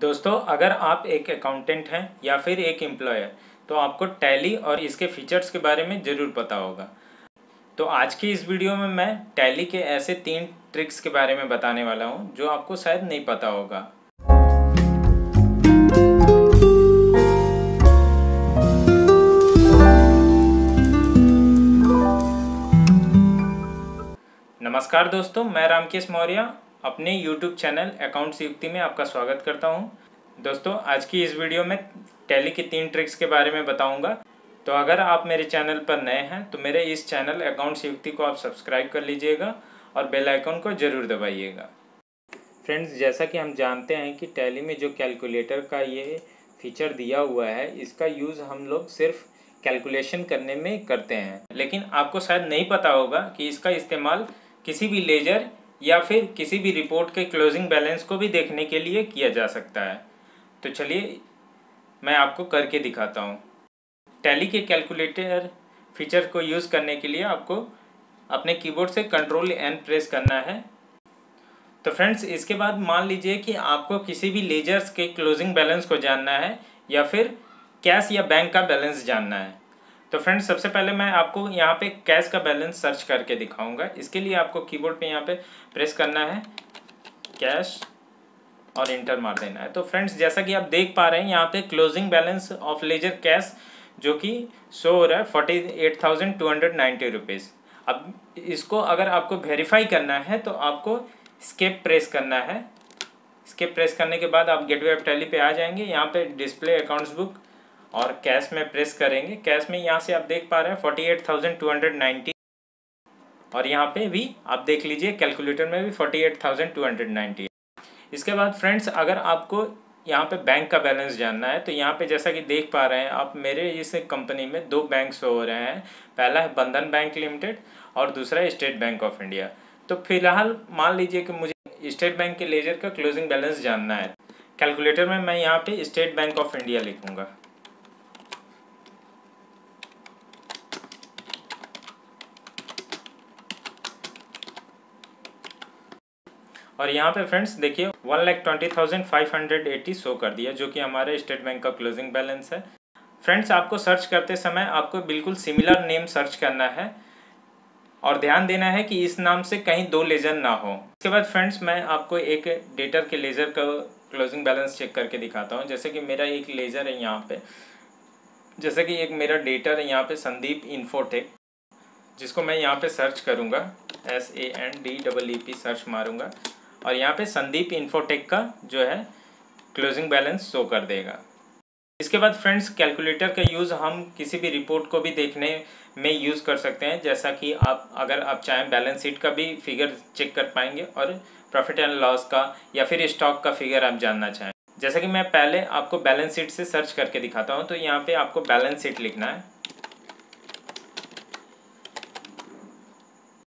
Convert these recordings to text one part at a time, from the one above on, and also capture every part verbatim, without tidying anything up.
दोस्तों अगर आप एक अकाउंटेंट हैं या फिर एक एम्प्लॉयर तो आपको टैली और इसके फीचर्स के बारे में ज़रूर पता होगा। तो आज की इस वीडियो में मैं टैली के ऐसे तीन ट्रिक्स के बारे में बताने वाला हूं जो आपको शायद नहीं पता होगा। नमस्कार दोस्तों, मैं रामकिशन मौर्या अपने यूट्यूब चैनल अकाउंट्स युक्ति में आपका स्वागत करता हूं। दोस्तों आज की इस वीडियो में टैली की तीन ट्रिक्स के बारे में बताऊंगा। तो अगर आप मेरे चैनल पर नए हैं तो मेरे इस चैनल अकाउंट्स युक्ति को आप सब्सक्राइब कर लीजिएगा और बेल आइकन को ज़रूर दबाइएगा। फ्रेंड्स, जैसा कि हम जानते हैं कि टैली में जो कैलकुलेटर का ये फीचर दिया हुआ है इसका यूज़ हम लोग सिर्फ कैलकुलेशन करने में करते हैं, लेकिन आपको शायद नहीं पता होगा कि इसका इस्तेमाल किसी भी लेजर या फिर किसी भी रिपोर्ट के क्लोजिंग बैलेंस को भी देखने के लिए किया जा सकता है। तो चलिए मैं आपको करके दिखाता हूँ। टैली के कैलकुलेटर फीचर को यूज़ करने के लिए आपको अपने कीबोर्ड से कंट्रोल एन प्रेस करना है। तो फ्रेंड्स, इसके बाद मान लीजिए कि आपको किसी भी लेजर्स के क्लोजिंग बैलेंस को जानना है या फिर कैश या बैंक का बैलेंस जानना है। तो फ्रेंड्स, सबसे पहले मैं आपको यहाँ पे कैश का बैलेंस सर्च करके दिखाऊंगा। इसके लिए आपको कीबोर्ड पे यहाँ पे प्रेस करना है कैश और इंटर मार देना है। तो फ्रेंड्स, जैसा कि आप देख पा रहे हैं यहाँ पे closing balance of ledger cash जो कि शो हो रहा है forty eight thousand two hundred ninety rupees. अब इसको अगर आपको वेरीफाई करना है तो आपको स्केप प्रेस करना है। स्केप प्रेस करने के बाद आप गेटवे ऑफ टैली पे आ जाएंगे। यहाँ पे डिस्प्ले अकाउंट्स बुक और कैश में प्रेस करेंगे। कैश में यहाँ से आप देख पा रहे हैं forty eight thousand two hundred ninety और यहाँ पे भी आप देख लीजिए कैलकुलेटर में भी forty eight thousand two hundred ninety. इसके बाद फ्रेंड्स, अगर आपको यहाँ पे बैंक का बैलेंस जानना है तो यहाँ पे जैसा कि देख पा रहे हैं आप, मेरे इस कंपनी में दो बैंक शो हो रहे हैं। पहला है बंधन बैंक लिमिटेड और दूसरा है स्टेट बैंक ऑफ इंडिया। तो फिलहाल मान लीजिए कि मुझे स्टेट बैंक के लेजर का क्लोजिंग बैलेंस जानना है। कैलकुलेटर में मैं यहाँ पे स्टेट बैंक ऑफ इंडिया लिखूँगा। और यहाँ पे फ्रेंड्स देखिए one lakh twenty thousand five hundred eighty show कर दिया जो कि हमारे स्टेट बैंक का क्लोजिंग बैलेंस है। फ्रेंड्स, आपको सर्च करते समय आपको बिल्कुल सिमिलर नेम सर्च करना है और ध्यान देना है कि इस नाम से कहीं दो लेजर ना हो। इसके बाद फ्रेंड्स, मैं आपको एक डेटर के लेजर का क्लोजिंग बैलेंस चेक करके दिखाता हूँ। जैसे कि मेरा एक लेजर है यहाँ पे, जैसे कि एक मेरा डेटर है यहाँ पे संदीप इन्फोटेक, जिसको मैं यहाँ पे सर्च करूँगा। S A N D double E P search मारूँगा और यहाँ पे संदीप इन्फोटेक का जो है क्लोजिंग बैलेंस शो कर देगा। इसके बाद फ्रेंड्स, कैलकुलेटर का यूज़ हम किसी भी रिपोर्ट को भी देखने में यूज़ कर सकते हैं। जैसा कि आप अगर आप चाहें बैलेंस शीट का भी फिगर चेक कर पाएंगे और प्रॉफिट एंड लॉस का या फिर स्टॉक का फिगर आप जानना चाहें। जैसा कि मैं पहले आपको बैलेंस शीट से सर्च करके दिखाता हूँ। तो यहाँ पर आपको बैलेंस शीट लिखना है,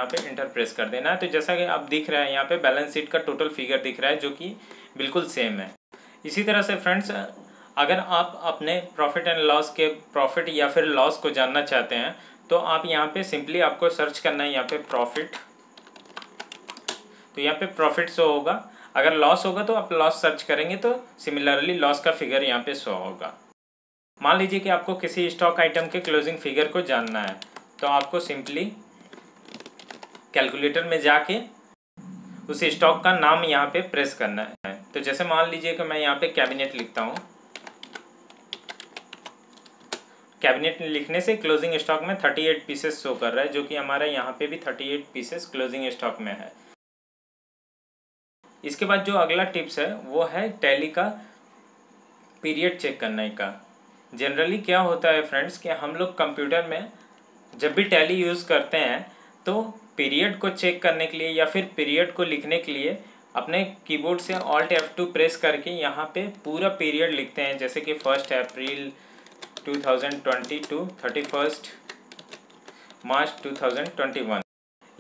यहाँ पे इंटर प्रेस कर देना है। तो जैसा कि आप दिख रहा है यहाँ पे बैलेंस शीट का टोटल फिगर दिख रहा है जो कि बिल्कुल सेम है। इसी तरह से फ्रेंड्स, अगर आप अपने प्रॉफिट एंड लॉस के प्रॉफिट या फिर लॉस को जानना चाहते हैं तो आप यहाँ पे सिंपली आपको सर्च करना है यहाँ पे प्रॉफिट। तो यहाँ पे प्रॉफिट शो होगा। अगर लॉस होगा तो आप लॉस सर्च करेंगे तो सिमिलरली लॉस का फिगर यहाँ पे शो होगा। मान लीजिए कि आपको किसी स्टॉक आइटम के क्लोजिंग फिगर को जानना है तो आपको सिंपली कैलकुलेटर में जाके उस स्टॉक का नाम यहाँ पे प्रेस करना है। तो जैसे मान लीजिए कि मैं यहाँ पे कैबिनेट लिखता हूँ। कैबिनेट लिखने से क्लोजिंग स्टॉक में थर्टी एट पीसेस शो कर रहा है जो कि हमारा यहाँ पे भी thirty eight pieces closing stock में है। इसके बाद जो अगला टिप्स है वो है टैली का पीरियड चेक करने का। जनरली क्या होता है फ्रेंड्स कि हम लोग कंप्यूटर में जब भी टैली यूज़ करते हैं तो पीरियड को चेक करने के लिए या फिर पीरियड को लिखने के लिए अपने कीबोर्ड से ऑल्ट एफ टू प्रेस करके यहाँ पे पूरा पीरियड लिखते हैं। जैसे कि first April two thousand twenty two, thirty first March two thousand twenty one.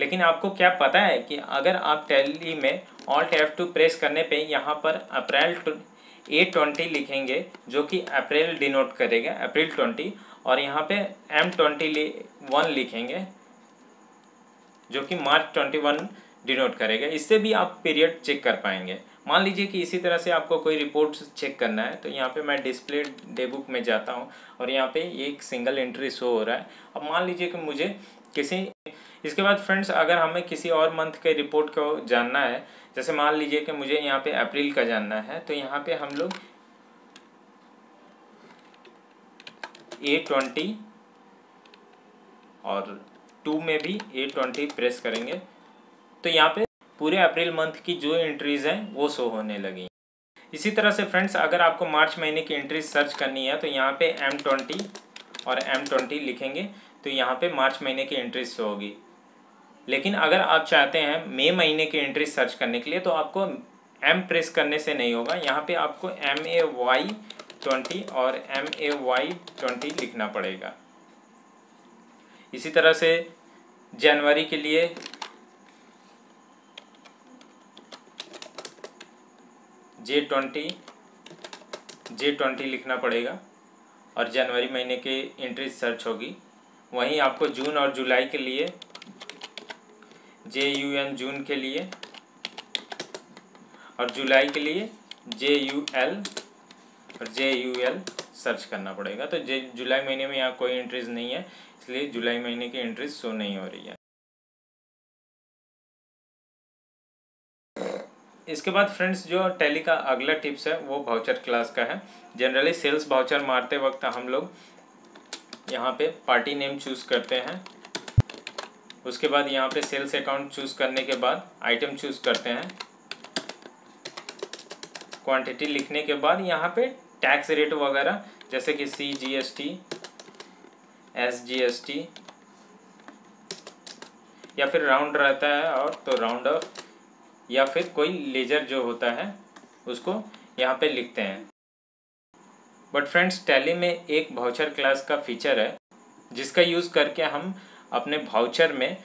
लेकिन आपको क्या पता है कि अगर आप टैली में ऑल्ट एफ टू प्रेस करने पे यहाँ पर अप्रैल ए ट्वेंटी लिखेंगे जो कि अप्रैल डिनोट करेगा अप्रैल ट्वेंटी, और यहाँ पे एम ट्वेंटी वन लिखेंगे जो कि मार्च ट्वेंटी वन डिनोट करेगा। इससे भी आप पीरियड चेक कर पाएंगे। मान लीजिए कि इसी तरह से आपको कोई रिपोर्ट चेक करना है, तो यहाँ पे मैं डिस्प्ले डे बुक में जाता हूँ और यहाँ पे एक सिंगल एंट्री शो हो रहा है। अब मान लीजिए कि मुझे किसी, इसके बाद फ्रेंड्स अगर हमें किसी और मंथ के रिपोर्ट को जानना है, जैसे मान लीजिए कि मुझे यहाँ पे अप्रैल का जानना है, तो यहाँ पे हम लोग ए ट्वेंटी और टू में भी ए ट्वेंटी प्रेस करेंगे, तो यहाँ पे पूरे अप्रैल मंथ की जो एंट्रीज हैं वो शो होने लगी। इसी तरह से फ्रेंड्स अगर आपको मार्च महीने की एंट्रीज सर्च करनी है, तो यहाँ पे एम ट्वेंटी और एम ट्वेंटी लिखेंगे तो यहाँ पे मार्च महीने की एंट्रीज शो होगी। लेकिन अगर आप चाहते हैं मई महीने की एंट्री सर्च करने के लिए, तो आपको एम प्रेस करने से नहीं होगा, यहाँ पे आपको एम ए वाई ट्वेंटी और एम ए वाई ट्वेंटी लिखना पड़ेगा। इसी तरह से जनवरी के लिए जे ट्वेंटी जे ट्वेंटी लिखना पड़ेगा और जनवरी महीने के एंट्री सर्च होगी। वहीं आपको जून और जुलाई के लिए जे यू एन जून के लिए और जुलाई के लिए जे यू एल और जे यू एल सर्च करना पड़ेगा। तो जे जुलाई महीने में यहाँ कोई एंट्रीज नहीं है, इसलिए जुलाई महीने की एंट्रीज शो नहीं हो रही है। इसके बाद फ्रेंड्स जो टैली का अगला टिप्स है वो वाउचर क्लास का है। जनरली सेल्स वाउचर मारते वक्त हम लोग यहाँ पे पार्टी नेम चूज़ करते हैं, उसके बाद यहाँ पे सेल्स अकाउंट चूज़ करने के बाद आइटम चूज़ करते हैं, क्वांटिटी लिखने के बाद यहाँ पे टैक्स रेट वगैरह जैसे कि C G S T, S G S T या फिर राउंड रहता है और तो राउंड ऑफ या फिर कोई लेजर जो होता है उसको यहाँ पे लिखते हैं। बट फ्रेंड्स टैली में एक वाउचर क्लास का फीचर है जिसका यूज़ करके हम अपने वाउचर में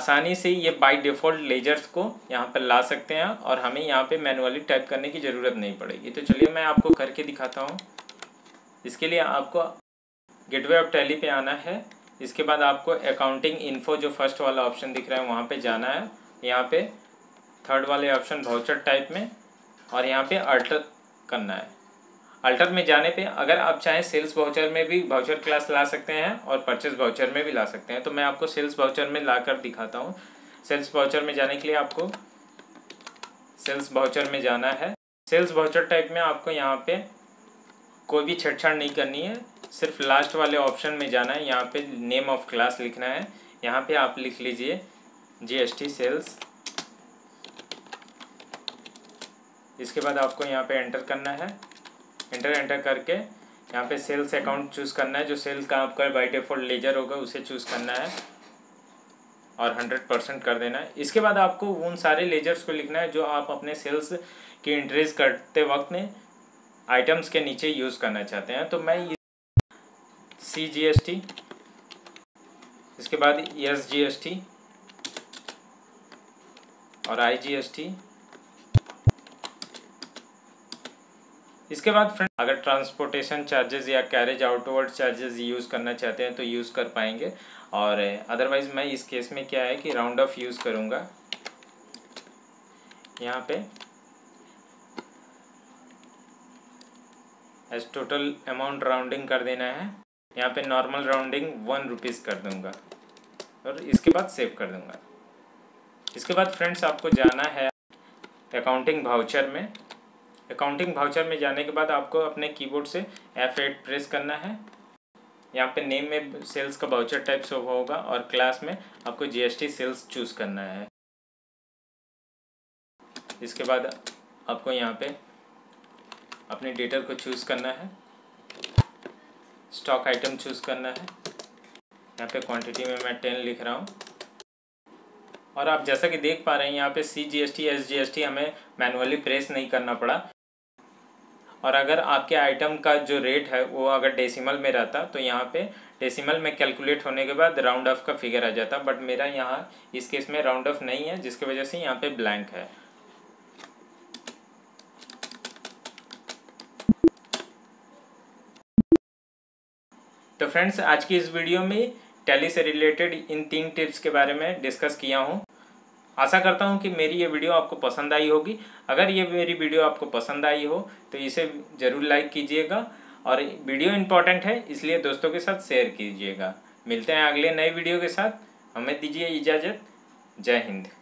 आसानी से ये बाय डिफ़ॉल्ट लेजर्स को यहाँ पर ला सकते हैं और हमें यहाँ पे मैनुअली टाइप करने की ज़रूरत नहीं पड़ेगी। तो चलिए मैं आपको करके दिखाता हूँ। इसके लिए आपको गेटवे ऑफ टैली पे आना है, इसके बाद आपको अकाउंटिंग इन्फो जो फर्स्ट वाला ऑप्शन दिख रहा है वहाँ पर जाना है, यहाँ पर थर्ड वाले ऑप्शन वाउचर टाइप में, और यहाँ पर अल्टर करना है। अल्टर में जाने पे अगर आप चाहें सेल्स वाउचर में भी वाउचर क्लास ला सकते हैं और परचेस वाउचर में भी ला सकते हैं। तो मैं आपको सेल्स वाउचर में लाकर दिखाता हूँ। सेल्स वाउचर में जाने के लिए आपको सेल्स वाउचर में जाना है। सेल्स वाउचर टाइप में आपको यहाँ पे कोई भी छेड़छाड़ नहीं करनी है, सिर्फ लास्ट वाले ऑप्शन में जाना है, यहाँ पे नेम ऑफ क्लास लिखना है। यहाँ पे आप लिख लीजिए जी एस टी सेल्स, इसके बाद आपको यहाँ पे एंटर करना है। एंटर एंटर करके यहाँ पे सेल्स अकाउंट चूज़ करना है, जो सेल्स का आपका बाय डिफ़ॉल्ट लेजर होगा उसे चूज़ करना है और हंड्रेड परसेंट कर देना है। इसके बाद आपको उन सारे लेजर्स को लिखना है जो आप अपने सेल्स की एंट्रीज करते वक्त में आइटम्स के नीचे यूज़ करना चाहते हैं। तो मैं सी जी एस टी, इसके बाद एस जी एस टी और आई जी एस टी। इसके बाद फ्रेंड अगर ट्रांसपोर्टेशन चार्जेस या कैरेज आउटवर्ड चार्जेस यूज़ करना चाहते हैं तो यूज़ कर पाएंगे, और अदरवाइज मैं इस केस में क्या है कि राउंड ऑफ यूज़ करूँगा। यहाँ पे एज टोटल अमाउंट राउंडिंग कर देना है, यहाँ पे नॉर्मल राउंडिंग वन रुपीज़ कर दूँगा और इसके बाद सेव कर दूँगा। इसके बाद फ्रेंड्स आपको जाना है अकाउंटिंग वाउचर में। अकाउंटिंग वाउचर में जाने के बाद आपको अपने कीबोर्ड से एफ एट प्रेस करना है। यहाँ पे नेम में सेल्स का वाउचर टाइप शो होगा और क्लास में आपको जीएसटी सेल्स चूज़ करना है। इसके बाद आपको यहाँ पे अपने डेटर को चूज़ करना है, स्टॉक आइटम चूज़ करना है। यहाँ पे क्वांटिटी में मैं टेन लिख रहा हूँ और आप जैसा कि देख पा रहे हैं यहाँ पे C G S T, S G S T हमें मैनुअली प्रेस नहीं करना पड़ा। और अगर आपके आइटम का जो रेट है वो अगर डेसिमल में रहता तो यहाँ पे डेसिमल में कैलकुलेट होने के बाद राउंड ऑफ का फिगर आ जाता, बट मेरा यहाँ इस केस में राउंड ऑफ नहीं है जिसकी वजह से यहाँ पे ब्लैंक है। तो फ्रेंड्स आज की इस वीडियो में टैली से रिलेटेड इन तीन टिप्स के बारे में डिस्कस किया हूँ। आशा करता हूं कि मेरी ये वीडियो आपको पसंद आई होगी। अगर ये मेरी वीडियो आपको पसंद आई हो तो इसे ज़रूर लाइक कीजिएगा और वीडियो इम्पॉर्टेंट है इसलिए दोस्तों के साथ शेयर कीजिएगा। मिलते हैं अगले नए वीडियो के साथ, हमें दीजिए इजाज़त। जय हिंद।